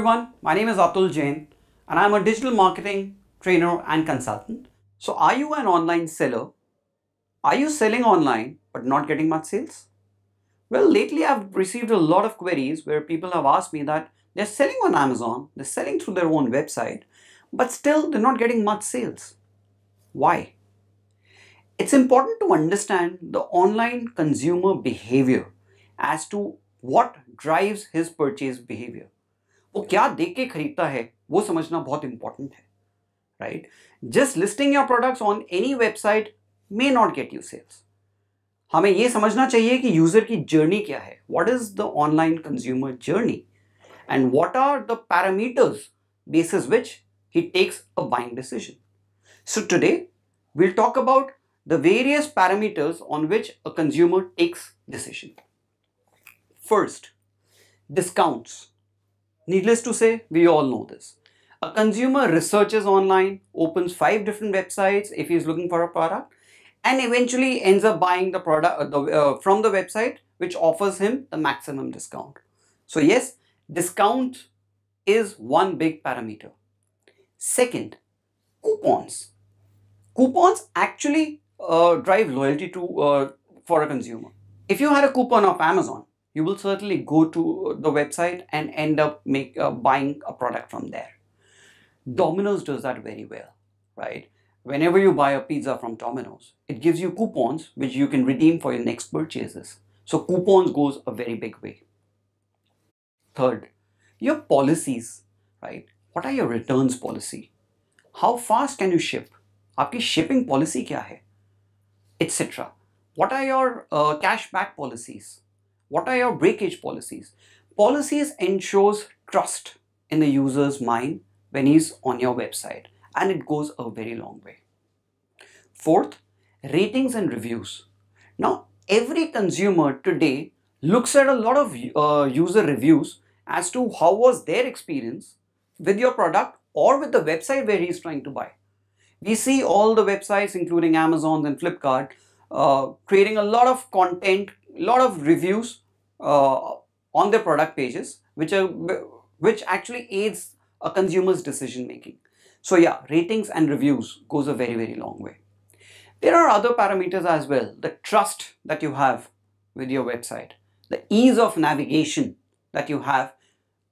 everyone, my name is Atul Jain and I'm a digital marketing trainer and consultant. So are you an online seller? Are you selling online but not getting much sales? Well, lately I've received a lot of queries where people have asked me that they're selling on Amazon, they're selling through their own website, but still they're not getting much sales. Why? It's important to understand the online consumer behavior as to what drives his purchase behavior. वो क्या देख के खरीदता है वो समझना बहुत important है, right? Just listing your products on any website may not get you sales. हमें ये समझना चाहिए कि user की journey क्या है. What is the online consumer journey? And what are the parameters basis which he takes a buying decision? So today we'll talk about the various parameters on which a consumer takes decision. First, discounts. Needless to say, we all know this. A consumer researches online, opens 5 different websites if he is looking for a product, and eventually ends up buying the product from the website which offers him the maximum discount. So yes, discount is one big parameter. Second, coupons. Coupons actually drive loyalty for a consumer. If you had a coupon of Amazon, you will certainly go to the website and end up buying a product from there. Domino's does that very well, right? Whenever you buy a pizza from Domino's, it gives you coupons which you can redeem for your next purchases. So coupons goes a very big way. Third, your policies, right? What are your returns policy? How fast can you ship? Aapki shipping policy kya hai? Etc. What are your cashback policies? What are your breakage policies? Policies ensures trust in the user's mind when he's on your website, and it goes a very long way. Fourth, ratings and reviews. Now, every consumer today looks at a lot of user reviews as to how was their experience with your product or with the website where he's trying to buy. We see all the websites, including Amazon and Flipkart, creating a lot of content, lot of reviews on their product pages, which actually aids a consumer's decision making. So yeah, ratings and reviews goes a very, very long way. There are other parameters as well. The trust that you have with your website, the ease of navigation that you have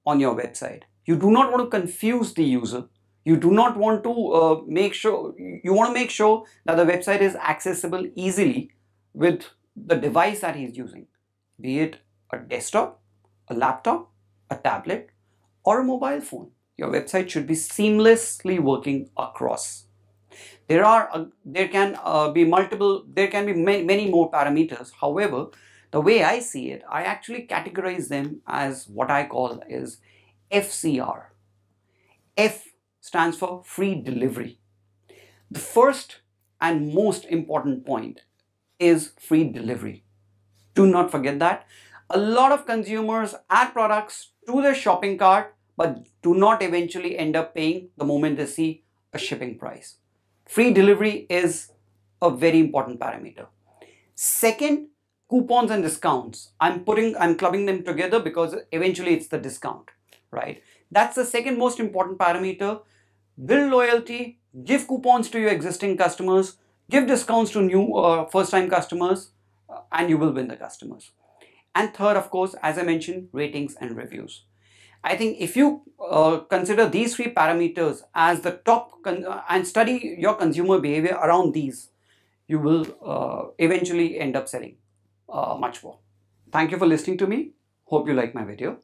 on your website. You do not want to confuse the user. You do not want to make sure that the website is accessible easily with the device that he is using, be it a desktop, a laptop, a tablet, or a mobile phone. Your website should be seamlessly working across. There can be many more parameters. However, the way I see it, I actually categorize them as what I call is FCR. F stands for free delivery. The first and most important point is free delivery. Do not forget that. A lot of consumers add products to their shopping cart but do not eventually end up paying the moment they see a shipping price. Free delivery is a very important parameter. Second, coupons and discounts. I'm clubbing them together because eventually it's the discount, right? That's the second most important parameter. Build loyalty, give coupons to your existing customers, give discounts to new first-time customers, and you will win the customers. And third, of course, as I mentioned, ratings and reviews. I think if you consider these three parameters as the top and study your consumer behavior around these, you will eventually end up selling much more. Thank you for listening to me. Hope you like my video.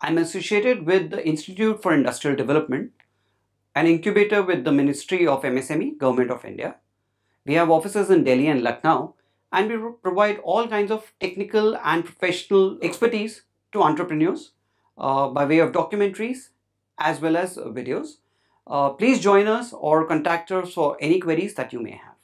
I'm associated with the Institute for Industrial Development, an incubator with the Ministry of MSME, Government of India. We have offices in Delhi and Lucknow, and we provide all kinds of technical and professional expertise to entrepreneurs by way of documentaries as well as videos. Please join us or contact us for any queries that you may have.